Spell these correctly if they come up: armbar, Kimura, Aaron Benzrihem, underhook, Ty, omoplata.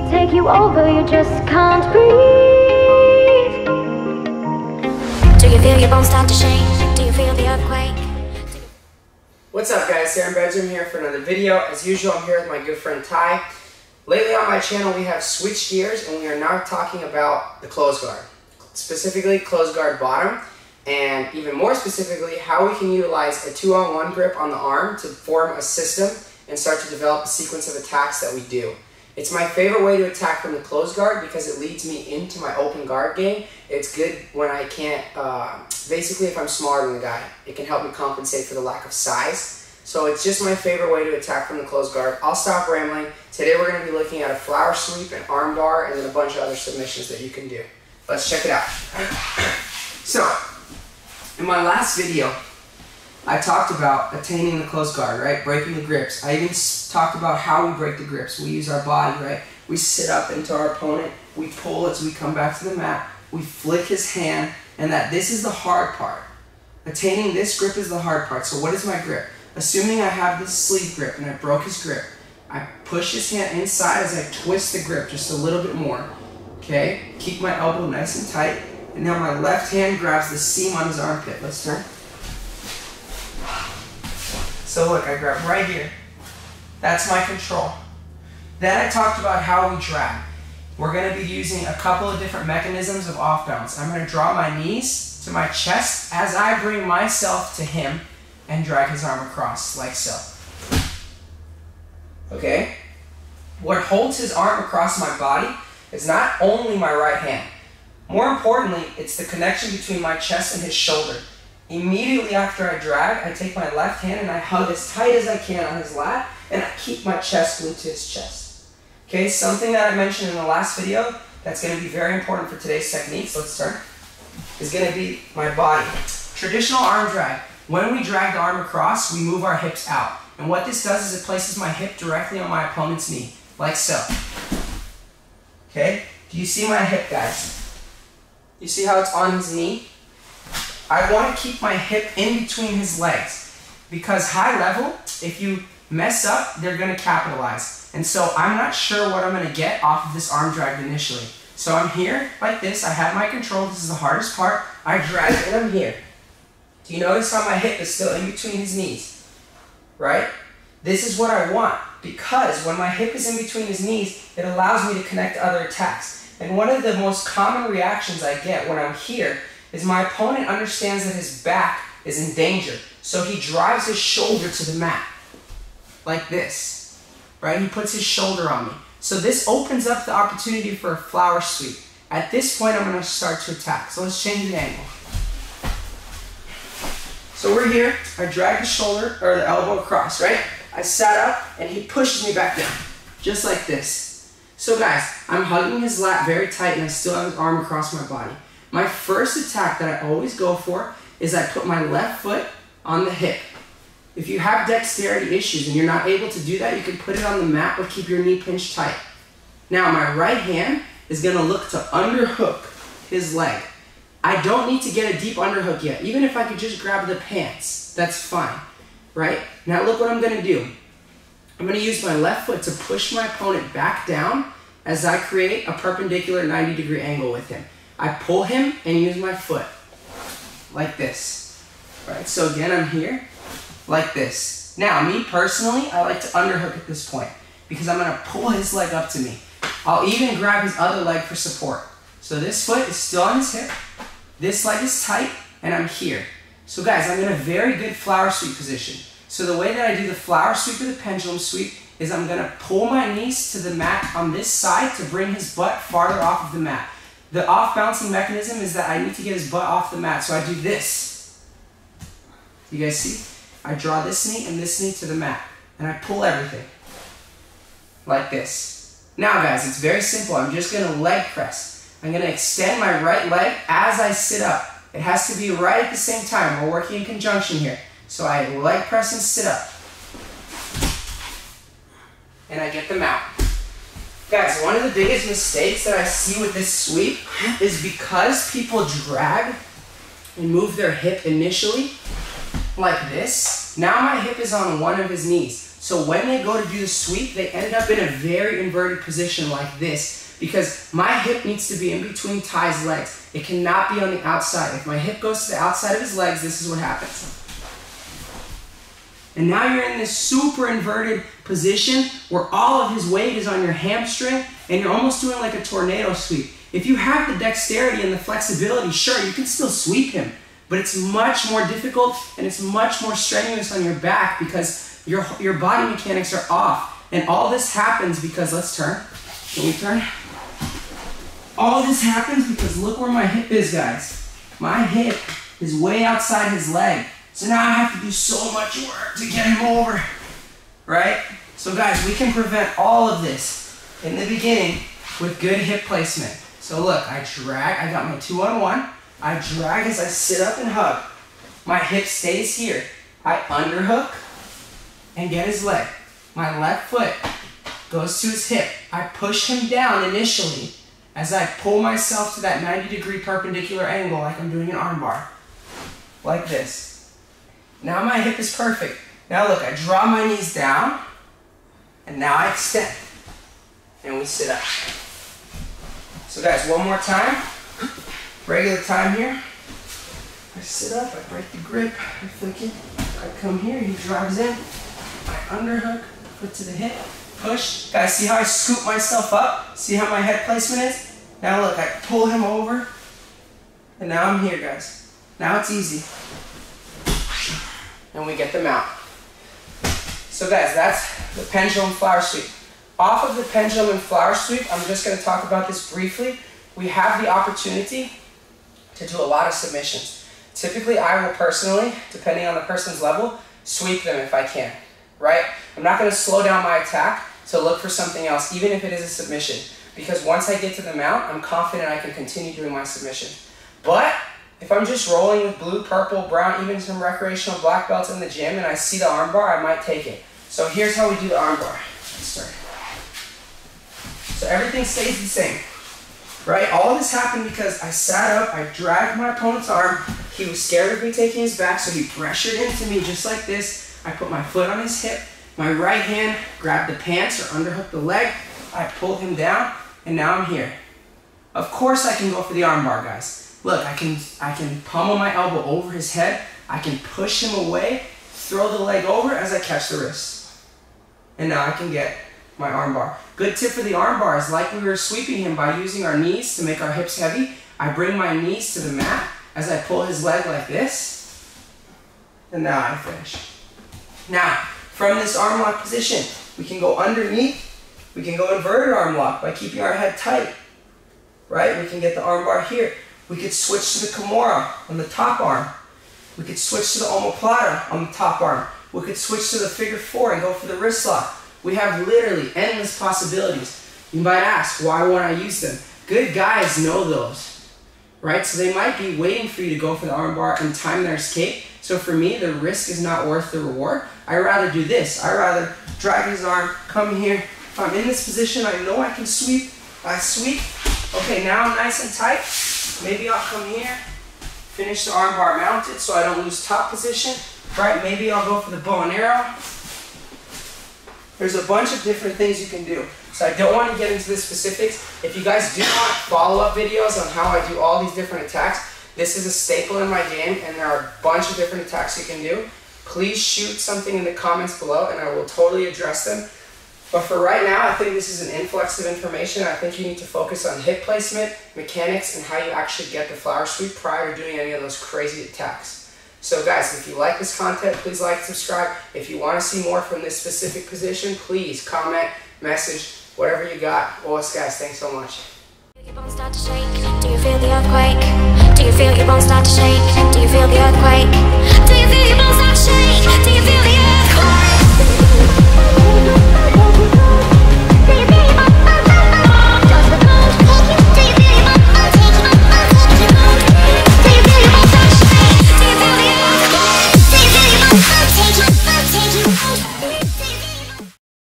me take you over, you just can't breathe. Do you feel your bones start to shake? Do you feel the earthquake? What's up guys, Aaron Benzrihem here for another video. As usual, I'm here with my good friend Ty. Lately on my channel we have switched gears and we are now talking about the clothes guard. Specifically clothes guard bottom, and even more specifically how we can utilize a 2-on-1 grip on the arm to form a system and start to develop a sequence of attacks that we do. It's my favorite way to attack from the closed guard because it leads me into my open guard game. It's good when I can't, basically if I'm smaller than the guy, it can help me compensate for the lack of size. So it's just my favorite way to attack from the closed guard. I'll stop rambling. Today we're going to be looking at a flower sweep, an arm bar, and then a bunch of other submissions that you can do. Let's check it out. So, in my last video, I talked about attaining the close guard, right? Breaking the grips. I even talked about how we break the grips. We use our body, right? We sit up into our opponent. We pull as we come back to the mat. We flick his hand, and that this is the hard part. Attaining this grip is the hard part. So what is my grip? Assuming I have this sleeve grip and I broke his grip, I push his hand inside as I twist the grip just a little bit more, okay? Keep my elbow nice and tight. And now my left hand grabs the seam on his armpit. Let's turn. So look, I grab right here. That's my control. Then I talked about how we drag. We're going to be using a couple of different mechanisms of off balance. I'm going to draw my knees to my chest as I bring myself to him and drag his arm across, like so. Okay? What holds his arm across my body is not only my right hand. More importantly, it's the connection between my chest and his shoulder. Immediately after I drag, I take my left hand and I hug as tight as I can on his lap, and I keep my chest glued to his chest. Okay, something that I mentioned in the last video that's going to be very important for today's techniques, let's turn, is going to be my body. Traditional arm drag. When we drag the arm across, we move our hips out. And what this does is it places my hip directly on my opponent's knee, like so. Okay, do you see my hip, guys? You see how it's on his knee? I want to keep my hip in between his legs because high level, if you mess up, they're going to capitalize. And so I'm not sure what I'm going to get off of this arm drag initially. So I'm here like this. I have my control. This is the hardest part. I drag and I'm here. Do you notice how my hip is still in between his knees? Right? This is what I want because when my hip is in between his knees, it allows me to connect other attacks. And one of the most common reactions I get when I'm here is my opponent understands that his back is in danger. So he drives his shoulder to the mat, like this, right? He puts his shoulder on me. So this opens up the opportunity for a flower sweep. At this point, I'm going to start to attack. So let's change the angle. So we're here. I drag the shoulder, or the elbow across, right? I sat up, and he pushes me back down, just like this. So guys, I'm hugging his lap very tight and I still have his arm across my body. My first attack that I always go for is I put my left foot on the hip. If you have dexterity issues and you're not able to do that, you can put it on the mat but keep your knee pinched tight. Now my right hand is going to look to underhook his leg. I don't need to get a deep underhook yet. Even if I could just grab the pants, that's fine. Right? Now look what I'm going to do. I'm going to use my left foot to push my opponent back down as I create a perpendicular 90-degree angle with him. I pull him and use my foot, like this. All right, so again, I'm here, like this. Now, me personally, I like to underhook at this point because I'm going to pull his leg up to me. I'll even grab his other leg for support. So this foot is still on his hip, this leg is tight, and I'm here. So guys, I'm in a very good flower sweep position. So the way that I do the flower sweep or the pendulum sweep is I'm going to pull my knees to the mat on this side to bring his butt farther off of the mat. The off-balancing mechanism is that I need to get his butt off the mat, so I do this. You guys see? I draw this knee and this knee to the mat, and I pull everything, like this. Now guys, it's very simple. I'm just going to leg press. I'm going to extend my right leg as I sit up. It has to be right at the same time. We're working in conjunction here. So I leg press and sit up, and I get them out. Guys, one of the biggest mistakes that I see with this sweep is because people drag and move their hip initially like this, now my hip is on one of his knees. So when they go to do the sweep, they end up in a very inverted position like this, because my hip needs to be in between Ty's legs. It cannot be on the outside. If my hip goes to the outside of his legs, this is what happens. And now you're in this super inverted position where all of his weight is on your hamstring, and you're almost doing like a tornado sweep. If you have the dexterity and the flexibility, sure, you can still sweep him, but it's much more difficult and it's much more strenuous on your back because your body mechanics are off. And all this happens because, let's turn. Can we turn? All this happens because look where my hip is, guys. My hip is way outside his leg. So now I have to do so much work to get him over, right? So guys, we can prevent all of this in the beginning with good hip placement. So look, I drag, I got my 2-on-1. I drag as I sit up and hug. My hip stays here. I underhook and get his leg. My left foot goes to his hip. I push him down initially as I pull myself to that 90-degree perpendicular angle like I'm doing an arm bar, like this. Now my hip is perfect. Now look, I draw my knees down, and now I extend, and we sit up. So guys, one more time, regular time here. I sit up, I break the grip, I flick it, I come here, he drives in, I underhook, foot to the hip, push. Guys, see how I scoop myself up? See how my head placement is? Now look, I pull him over, and now I'm here, guys. Now it's easy. And we get them out. So guys, that's the pendulum flower sweep. Off of the pendulum and flower sweep, I'm just gonna talk about this briefly. We have the opportunity to do a lot of submissions. Typically, I will personally, depending on the person's level, sweep them if I can, right? I'm not gonna slow down my attack to look for something else, even if it is a submission, because once I get to the mount, I'm confident I can continue doing my submission. But if I'm just rolling with blue, purple, brown, even some recreational black belts in the gym, and I see the armbar, I might take it. So here's how we do the armbar. Let's start. So everything stays the same, right? All of this happened because I sat up, I dragged my opponent's arm. He was scared of me taking his back, so he pressured into me just like this. I put my foot on his hip. My right hand grabbed the pants or underhooked the leg. I pulled him down, and now I'm here. Of course I can go for the armbar, guys. Look, I can pummel my elbow over his head. I can push him away, throw the leg over as I catch the wrist. And now I can get my arm bar. Good tip for the arm bar is like we were sweeping him by using our knees to make our hips heavy. I bring my knees to the mat as I pull his leg like this. And now I finish. Now, from this arm lock position, we can go underneath. We can go inverted arm lock by keeping our head tight, right? We can get the arm bar here. We could switch to the Kimura on the top arm. We could switch to the omoplata on the top arm. We could switch to the figure four and go for the wrist lock. We have literally endless possibilities. You might ask, why won't I use them? Good guys know those, right? So they might be waiting for you to go for the armbar and time their escape. So for me, the risk is not worth the reward. I'd rather do this. I'd rather drag his arm, come here. If I'm in this position, I know I can sweep. I sweep. Okay, now I'm nice and tight. Maybe I'll come here, finish the armbar mounted so I don't lose top position, right? Maybe I'll go for the bow and arrow. There's a bunch of different things you can do. So I don't want to get into the specifics. If you guys do want follow-up videos on how I do all these different attacks, this is a staple in my game and there are a bunch of different attacks you can do. Please shoot something in the comments below and I will totally address them. But for right now, I think this is an influx of information. I think you need to focus on hip placement, mechanics, and how you actually get the flower sweep prior to doing any of those crazy attacks. So guys, if you like this content, please like, subscribe. If you want to see more from this specific position, please comment, message, whatever you got. Well, guys, thanks so much. Do you feel your bones start to shake? Do you feel the earthquake? Do you feel your bones start to shake? Do you feel the earthquake?